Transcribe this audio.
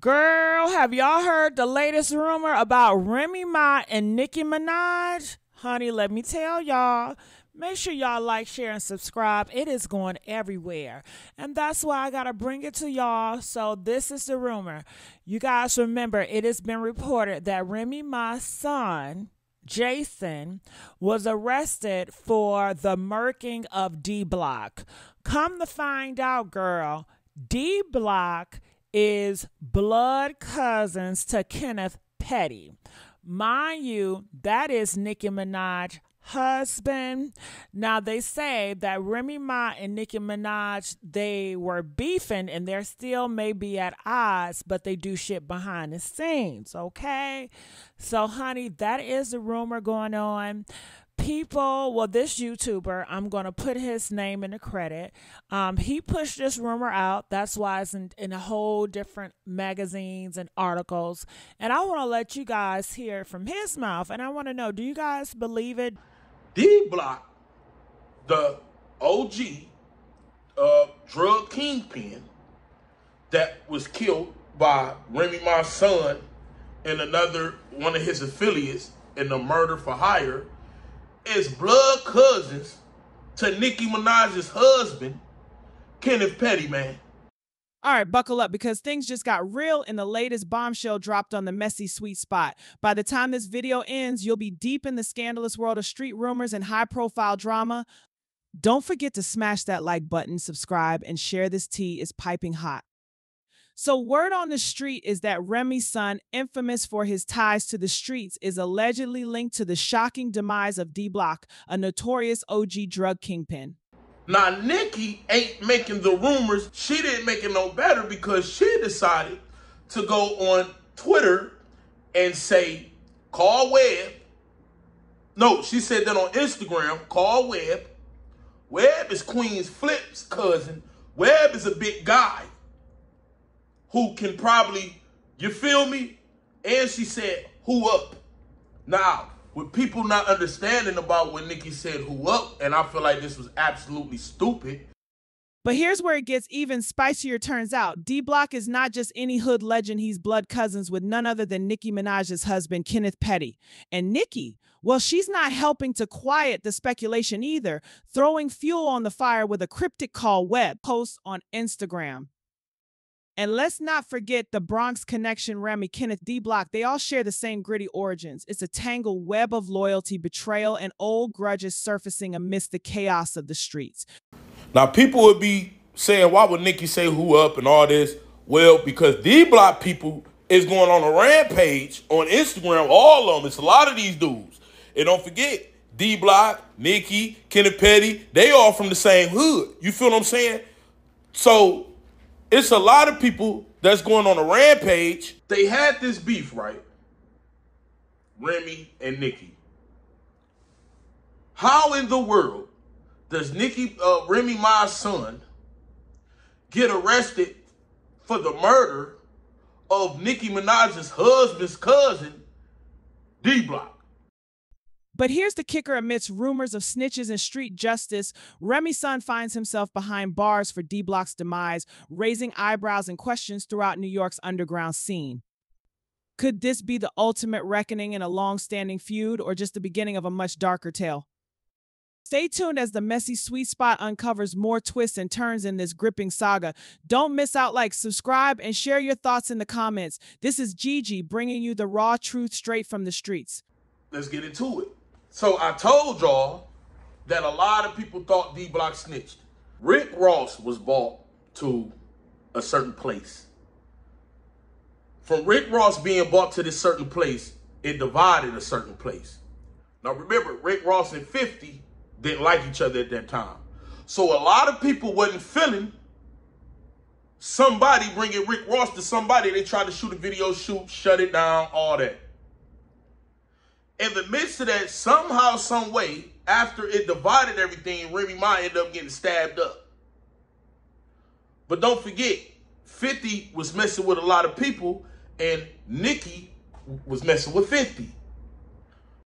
Girl, have y'all heard the latest rumor about Remy Ma and Nicki Minaj? Honey, let me tell y'all. Make sure y'all like, share, and subscribe. It is going everywhere. And that's why I got to bring it to y'all. So this is the rumor. You guys remember, it has been reported that Remy Ma's son, Jason, was arrested for the murking of D-Block. Come to find out, girl, D-Block is blood cousins to Kenneth Petty. Mind you, that is Nicki Minaj's husband. Now, they say that Remy Ma and Nicki Minaj, they were beefing and they're still maybe at odds, but they do shit behind the scenes, okay? So, honey, that is the rumor going on. People, well, this YouTuber, I'm going to put his name in the credit. He pushed this rumor out. That's why it's in a whole different magazines and articles. And I want to let you guys hear from his mouth. And I want to know, do you guys believe it? D-Block, the OG drug kingpin that was killed by Remy Ma's son and another one of his affiliates in the murder for hire, is blood cousins to Nicki Minaj's husband, Kenneth Petty, man. All right, buckle up, because things just got real and the latest bombshell dropped on the messy sweet spot. By the time this video ends, you'll be deep in the scandalous world of street rumors and high-profile drama. Don't forget to smash that like button, subscribe, and share. This tea is piping hot. So word on the street is that Remy's son, infamous for his ties to the streets, is allegedly linked to the shocking demise of D-Block, a notorious OG drug kingpin. Now, Nicki ain't making the rumors. She didn't make it no better because she decided to go on Twitter and say, call Webb. No, she said that on Instagram, call Webb. Webb is Queen Flip's cousin. Webb is a big guy who can probably, you feel me? And she said, who up? Now, with people not understanding about what Nicki said, who up? And I feel like this was absolutely stupid. But here's where it gets even spicier, turns out. D-Block is not just any hood legend. He's blood cousins with none other than Nicki Minaj's husband, Kenneth Petty. And Nicki, well, she's not helping to quiet the speculation either, throwing fuel on the fire with a cryptic call Webb post on Instagram. And let's not forget the Bronx connection, Remy, Kenneth, D-Block. They all share the same gritty origins. It's a tangled web of loyalty, betrayal, and old grudges surfacing amidst the chaos of the streets. Now, people would be saying, why would Nicki say who up and all this? Well, because D-Block people is going on a rampage on Instagram, all of them. It's a lot of these dudes. And don't forget, D-Block, Nicki, Kenneth Petty, they all from the same hood. You feel what I'm saying? So it's a lot of people that's going on a rampage. They had this beef, right? Remy and Nicki. How in the world does Remy Ma's son, get arrested for the murder of Nicki Minaj's husband's cousin, D-Block? But here's the kicker: amidst rumors of snitches and street justice, Remy's son finds himself behind bars for D-Block's demise, raising eyebrows and questions throughout New York's underground scene. Could this be the ultimate reckoning in a long-standing feud, or just the beginning of a much darker tale? Stay tuned as the messy sweet spot uncovers more twists and turns in this gripping saga. Don't miss out. Like, subscribe, and share your thoughts in the comments. This is Gigi bringing you the raw truth straight from the streets. Let's get into it. So I told y'all that a lot of people thought D-Block snitched. Rick Ross was bought to a certain place. From Rick Ross being bought to this certain place, it divided a certain place. Now remember, Rick Ross and 50 didn't like each other at that time. So a lot of people wasn't feeling somebody bringing Rick Ross to somebody. They tried to shoot a video, shut it down, all that. In the midst of that, somehow, some way, after it divided everything, Remy Ma ended up getting stabbed up. But don't forget, 50 was messing with a lot of people, and Nicki was messing with 50.